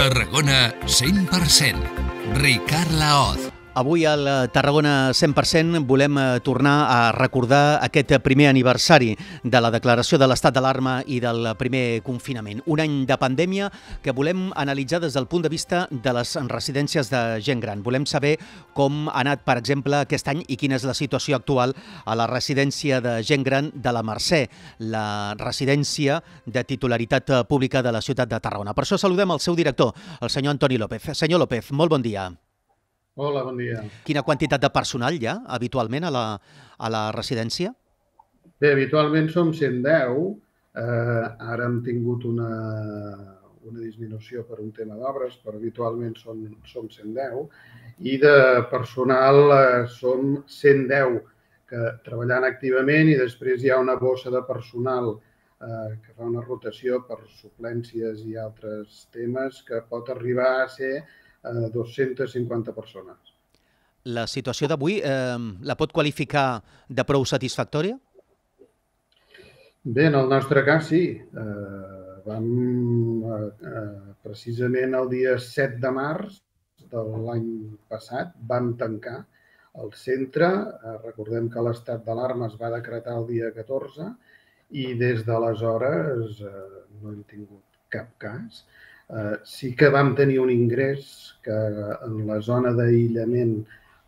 Tarragona 100%. Ricard Lahoz. Avui al Tarragona 100% volem tornar a recordar aquest primer aniversari de la declaració de l'estat d'alarma i del primer confinament. Un any de pandèmia que volem analitzar des del punt de vista de les residències de gent gran. Volem saber com ha anat, per exemple, aquest any i quina és la situació actual a la residència de gent gran de la Mercè, la residència de titularitat pública de la ciutat de Tarragona. Per això saludem el seu director, el senyor Antoni López. Senyor López, molt bon dia. Hola, bon dia. Quina quantitat de personal hi ha habitualment a la residència? Bé, habitualment som 110. Ara hem tingut una disminució per un tema d'obres, però habitualment som 110. I de personal som 110 que treballen activament i després hi ha una bossa de personal que fa una rotació per suplències i altres temes que pot arribar a ser 250 persones. La situació d'avui la pot qualificar de prou satisfactòria? Bé, en el nostre cas sí. Precisament el dia 7 de març de l'any passat vam tancar el centre. Recordem que l'estat d'alarma es va decretar el dia 14 i des d'aleshores no hem tingut cap cas. Sí que vam tenir un ingrés que en la zona d'aïllament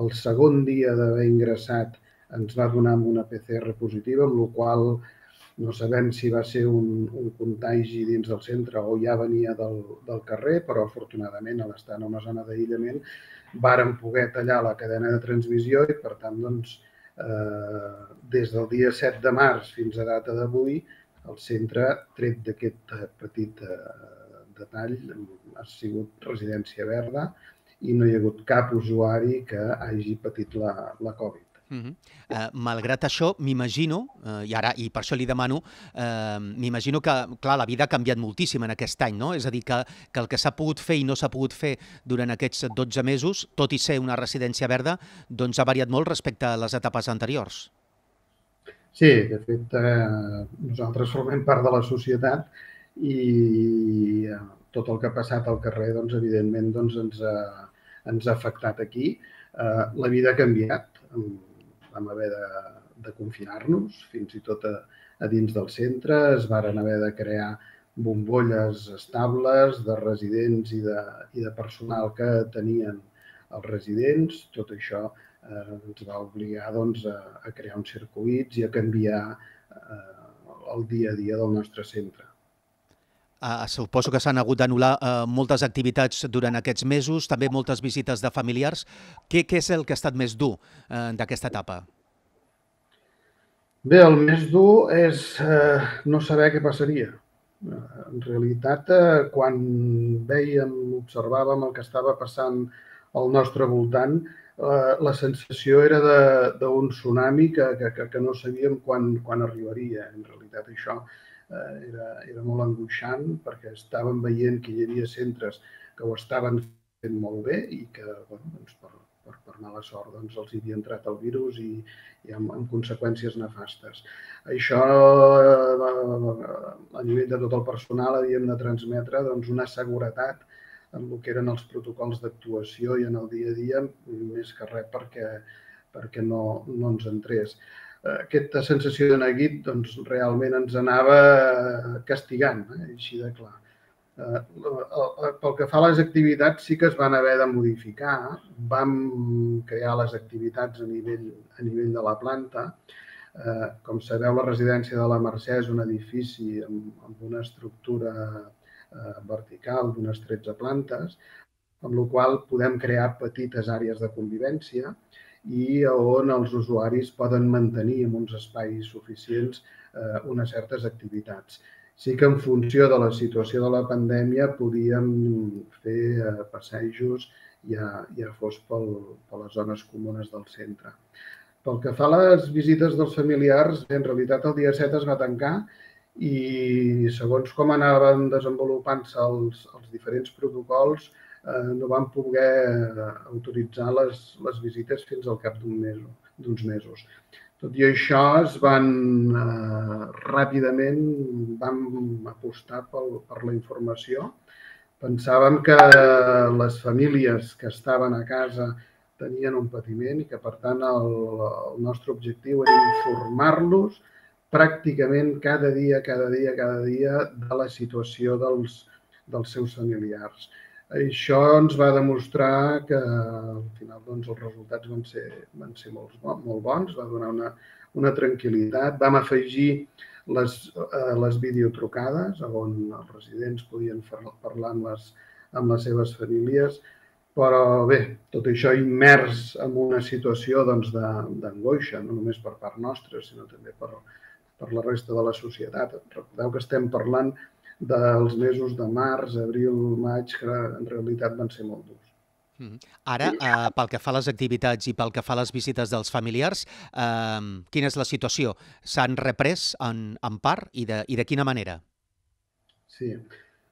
el segon dia d'haver ingressat ens va donar una PCR positiva, amb la qual no sabem si va ser un contagi dins del centre o ja venia del carrer, però afortunadament a l'estar en una zona d'aïllament vàrem poder tallar la cadena de transmissió i per tant des del dia 7 de març fins a data d'avui el centre, tret d'aquest petit detall, ha sigut residència verda i no hi ha hagut cap usuari que hagi patit la Covid. Malgrat això, m'imagino, i per això li demano, m'imagino que la vida ha canviat moltíssim en aquest any, no? És a dir, que el que s'ha pogut fer i no s'ha pogut fer durant aquests 12 mesos, tot i ser una residència verda, doncs ha variat molt respecte a les etapes anteriors. Sí, de fet, nosaltres formem part de la societat i tot el que ha passat al carrer, evidentment, ens ha afectat aquí. La vida ha canviat, vam haver de confinar-nos, fins i tot a dins del centre. Es van haver de crear bombolles estables de residents i de personal que tenien els residents. Tot això ens va obligar a crear uns circuits i a canviar el dia a dia del nostre centre. Suposo que s'han hagut d'anul·lar moltes activitats durant aquests mesos, també moltes visites de familiars. Què és el que ha estat més dur d'aquesta etapa? Bé, el més dur és no saber què passaria. En realitat, quan vèiem, observàvem el que estava passant al nostre voltant, la sensació era d'un tsunami que no sabíem quan arribaria. En realitat, això era molt angoixant perquè estàvem veient que hi havia centres que ho estaven fent molt bé i que, per mala sort, els hi havia entrat el virus i amb conseqüències nefastes. Això, a nivell de tot el personal, havíem de transmetre una seguretat en el que eren els protocols d'actuació i en el dia a dia, més que res perquè no ens entrés. Aquesta sensació de neguit realment ens anava castigant, així de clar. Pel que fa a les activitats, sí que es van haver de modificar. Vam crear les activitats a nivell de la planta. Com sabeu, la residència de la Mercè és un edifici amb una estructura vertical d'unes 13 plantes, amb la qual podem crear petites àrees de convivència i on els usuaris poden mantenir en uns espais suficients unes certes activitats. Sí que en funció de la situació de la pandèmia podíem fer passejos ja fos per les zones comunes del centre. Pel que fa a les visites dels familiars, en realitat el dia 7 es va tancar i segons com anaven desenvolupant-se els diferents protocols no vam poder autoritzar les visites fins al cap d'uns mesos. Tot i això, ràpidament vam apostar per la informació. Pensàvem que les famílies que estaven a casa tenien un patiment i que, per tant, el nostre objectiu era informar-los pràcticament cada dia de la situació dels seus familiars. Això ens va demostrar que al final els resultats van ser molt bons, va donar una tranquil·litat. Vam afegir les videotrucades on els residents podien parlar amb les seves famílies, però bé, tot això immers en una situació d'angoixa, no només per part nostra, sinó també per la resta de la societat. Recordeu que estem parlant dels mesos de març, abril, maig, que en realitat van ser molt durs. Ara, pel que fa a les activitats i pel que fa a les visites dels familiars, quina és la situació? S'han reprès en part i de quina manera? Sí,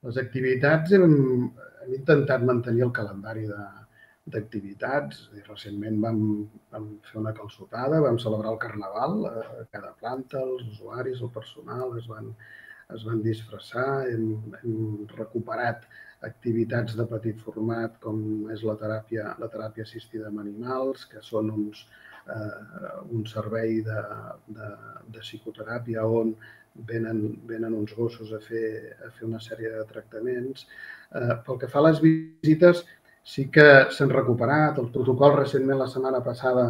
les activitats hem intentat mantenir el calendari d'activitats. Recentment vam fer una calçotada, vam celebrar el Carnaval. A cada planta, els usuaris, el personal es van disfressar, hem recuperat activitats de petit format com és la teràpia assistida amb animals, que són un servei de psicoteràpia on venen uns gossos a fer una sèrie de tractaments. Pel que fa a les visites, sí que s'han recuperat. El protocol recentment, la setmana passada,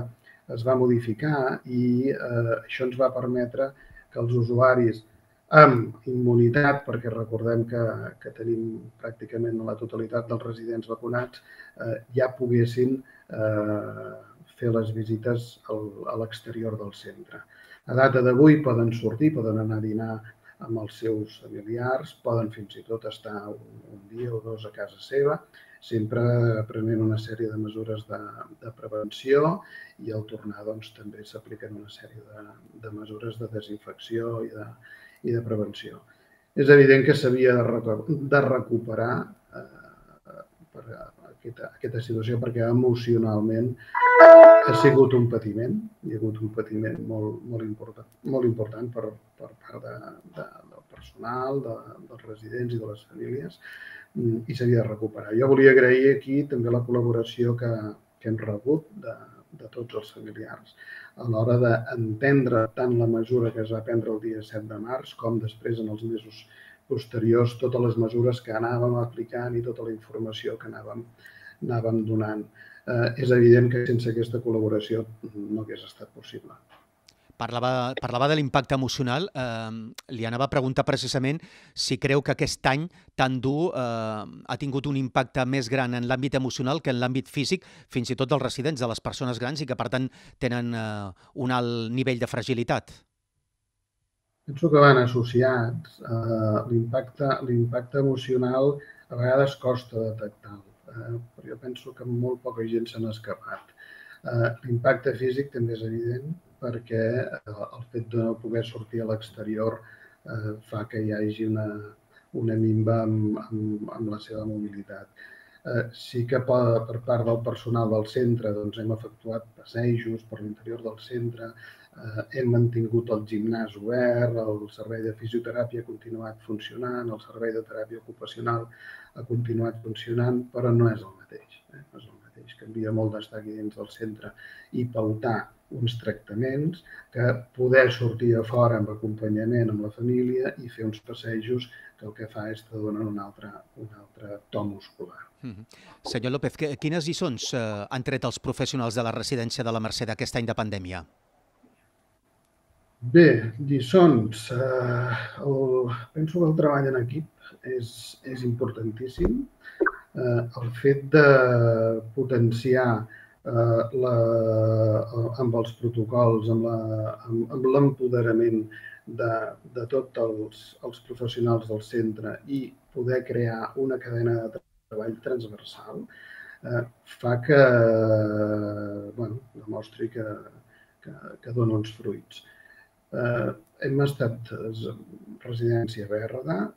es va modificar i això ens va permetre que els usuaris amb immunitat, perquè recordem que tenim pràcticament la totalitat dels residents vacunats, ja poguessin fer les visites a l'exterior del centre. A data d'avui poden sortir, poden anar a dinar amb els seus familiars, poden fins i tot estar un dia o dos a casa seva, sempre prenent una sèrie de mesures de prevenció, i al tornar també s'apliquen una sèrie de mesures de desinfecció i de prevenció. És evident que s'havia de recuperar aquesta situació perquè emocionalment ha sigut un patiment, hi ha hagut un patiment molt important per part del personal, dels residents i de les famílies, i s'havia de recuperar. Jo volia agrair aquí també la col·laboració que hem rebut de tots els familiars a l'hora d'entendre tant la mesura que es va prendre el dia 7 de març com després, en els mesos posteriors, totes les mesures que anàvem aplicant i tota la informació que anàvem donant. És evident que sense aquesta col·laboració no hagués estat possible. Parlava de l'impacte emocional. Li anava a preguntar precisament si creu que aquest any tan dur ha tingut un impacte més gran en l'àmbit emocional que en l'àmbit físic, fins i tot dels residents, de les persones grans, i que, per tant, tenen un alt nivell de fragilitat. Penso que van associats. L'impacte emocional a vegades costa detectar-lo, però jo penso que molt poca gent se n'ha escapat. L'impacte físic també és evident, perquè el fet de no poder sortir a l'exterior fa que hi hagi una minva amb la seva mobilitat. Sí que per part del personal del centre hem efectuat passejos per l'interior del centre, hem mantingut el gimnàs obert, el servei de fisioteràpia ha continuat funcionant, el servei de teràpia ocupacional ha continuat funcionant, però no és el mateix. No és el mateix. Canvia molt d'estar aquí dins del centre i pautar uns tractaments que poder sortir a fora amb acompanyament amb la família i fer uns passejos que el que fa és que donen un altre to muscular. Senyor López, quines lliçons han tret els professionals de la residència de la Mercè d'aquest any de pandèmia? Bé, lliçons. Penso que el treball en equip és importantíssim. El fet de potenciar amb els protocols, amb l'empoderament de tots els professionals del centre i poder crear una cadena de treball transversal fa que demostri que dona uns fruits. Hem estat residència verda.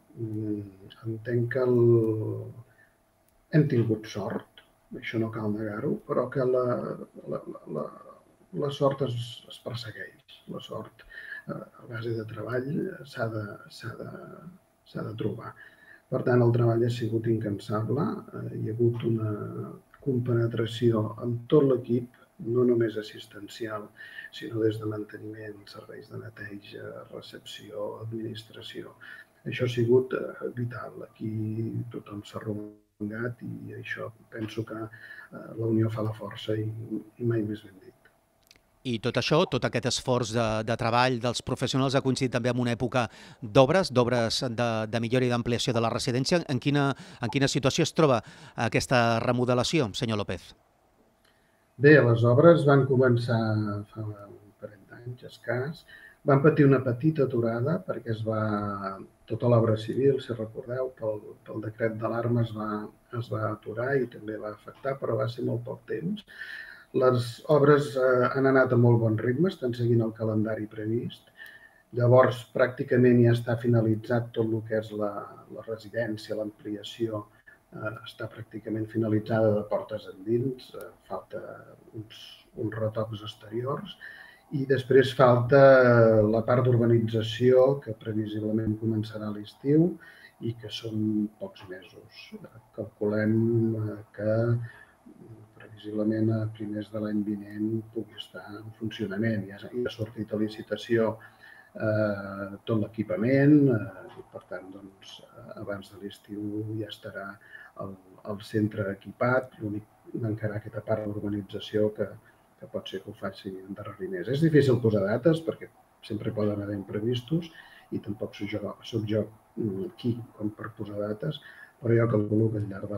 Entenc que hem tingut sort, això no cal negar-ho, però que la sort es persegueix. La sort a base de treball s'ha de trobar. Per tant, el treball ha sigut incansable. Hi ha hagut una compenetració amb tot l'equip, no només assistencial, sinó des de manteniment, serveis de neteja, recepció, administració. Això ha sigut vital. Aquí tothom s'ha arromangat i això penso que la unió fa la força i mai més ben dit. I tot això, tot aquest esforç de treball dels professionals ha coincidit també en una època d'obres de millora i d'ampliació de la residència. En quina situació es troba aquesta remodelació, senyor López? Bé, les obres van començar fa un parell d'anys escàs. Van patir una petita aturada perquè tota l'obra civil, si recordeu, pel decret d'alarma es va aturar i també va afectar, però va ser molt poc temps. Les obres han anat a molt bon ritme, estan seguint el calendari previst. Llavors, pràcticament ja està finalitzat tot el que és la residència, l'ampliació està pràcticament finalitzada de portes endins, falta uns retocs exteriors i després falta la part d'urbanització que previsiblement començarà a l'estiu i que són pocs mesos. Calculem que previsiblement a primers de l'any vinent pugui estar en funcionament. Ja ha sortit a licitació tot l'equipament i, per tant, abans de l'estiu ja estarà el centre equipat. L'únic mancarà aquesta part d'urbanització que pot ser que ho faci endarrerir més. És difícil posar dates perquè sempre poden haver imprevistos i tampoc soc jo aquí per posar dates, però jo calculo que al llarg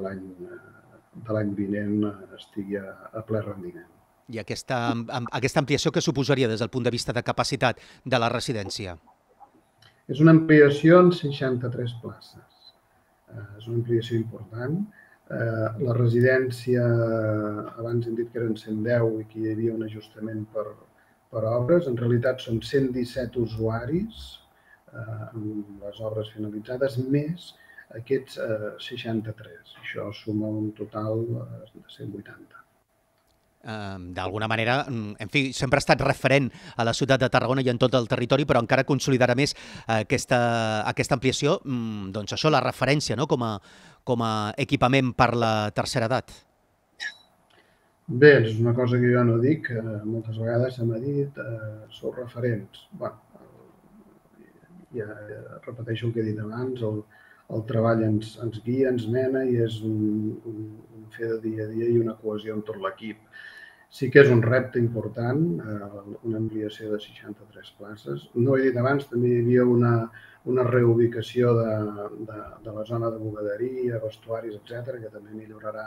de l'any vinent estigui a ple rendiment. I aquesta ampliació què suposaria des del punt de vista de capacitat de la residència? És una ampliació en 63 places. És una ampliació important. La residència, abans hem dit que eren 110 i que hi havia un ajustament per obres. En realitat són 117 usuaris amb les obres finalitzades, més aquests 63. Això suma un total de 180. D'alguna manera, en fi, sempre ha estat referent a la ciutat de Tarragona i en tot el territori, però encara consolidarà més aquesta ampliació, doncs això, la referència com a equipament per la tercera edat. Bé, és una cosa que jo no dic, moltes vegades se m'ha dit, sou referents. Bé, ja repeteixo el que he dit abans, el treball ens guia, ens mena i és un fer de dia a dia i una cohesió amb tot l'equip. Sí que és un repte important, una ampliació de 63 places. No he dit abans, també hi havia una reubicació de la zona de bugaderia, vestuaris, etc., que també millorarà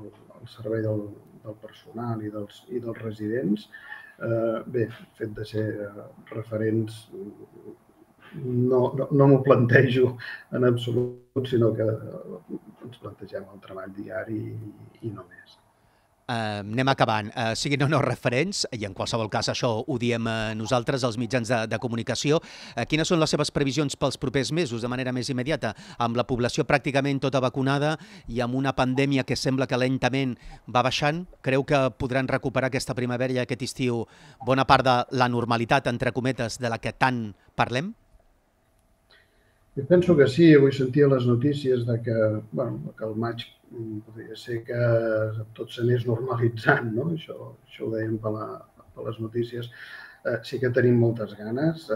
el servei del personal i dels residents. Bé, el fet de ser referents no m'ho plantejo en absolut, sinó que ens plantegem el treball diari i no més. Anem acabant. Siguin o no referents, i en qualsevol cas això ho diem nosaltres, els mitjans de comunicació, quines són les seves previsions pels propers mesos, de manera més immediata, amb la població pràcticament tota vacunada i amb una pandèmia que sembla que lentament va baixant? Creu que podran recuperar aquesta primavera i aquest estiu bona part de la normalitat, entre cometes, de la que tant parlem? Jo penso que sí. Avui sentia les notícies que al maig podria ser que tot s'anés normalitzant, no? Això ho dèiem per les notícies. Sí que tenim moltes ganes.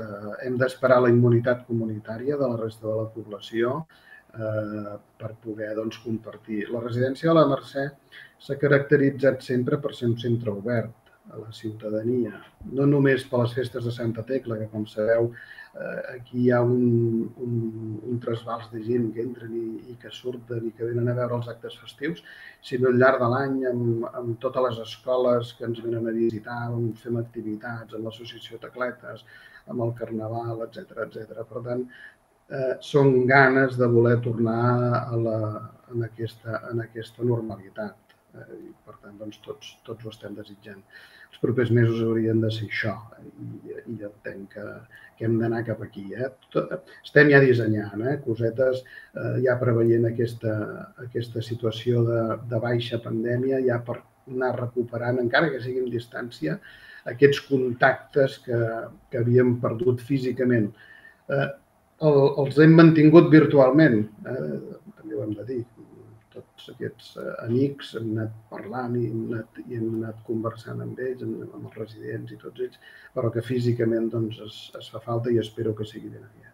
Hem d'esperar la immunitat comunitària de la resta de la població per poder compartir. La residència de la Mercè s'ha caracteritzat sempre per ser un centre obert a la ciutadania, no només per les festes de Santa Tegla, que com sabeu aquí hi ha un trasbals de gent que entren i que surten i que venen a veure els actes festius, sinó al llarg de l'any amb totes les escoles que ens venen a visitar, on fem activitats, amb l'associació Tecletes, amb el Carnaval, etc. Per tant, són ganes de voler tornar en aquesta normalitat. I per tant, tots ho estem desitjant. Els propers mesos haurien de ser això i entenc que hem d'anar cap aquí. Estem ja dissenyant cosetes, ja preveient aquesta situació de baixa pandèmia, ja per anar recuperant, encara que sigui en distància, aquests contactes que havíem perdut físicament. els hem mantingut virtualment, també ho hem de dir. Tots aquests amics hem anat parlant i hem anat conversant amb ells, amb els residents i tots ells, però que físicament es fa falta i espero que sigui ben aviat.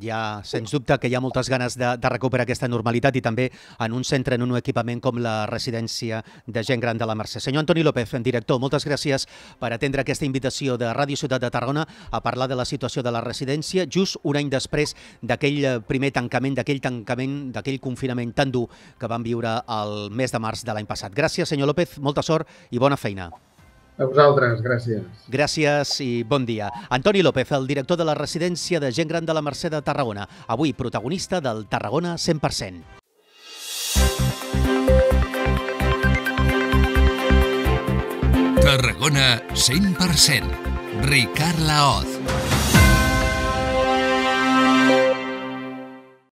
Ja, sens dubte que hi ha moltes ganes de recuperar aquesta normalitat i també en un centre, en un equipament com la residència de gent gran de la Mercè. Senyor Antoni López, director, moltes gràcies per atendre aquesta invitació de Ràdio Ciutat de Tarragona a parlar de la situació de la residència just un any després d'aquell primer tancament, d'aquell confinament tan dur que vam viure el mes de març de l'any passat. Gràcies, senyor López, molta sort i bona feina. A vosaltres, gràcies. Gràcies i bon dia. Antoni López, el director de la residència de gent gran de la Mercè de Tarragona, avui protagonista del Tarragona 100%. Tarragona 100%. Ricard Lahoz.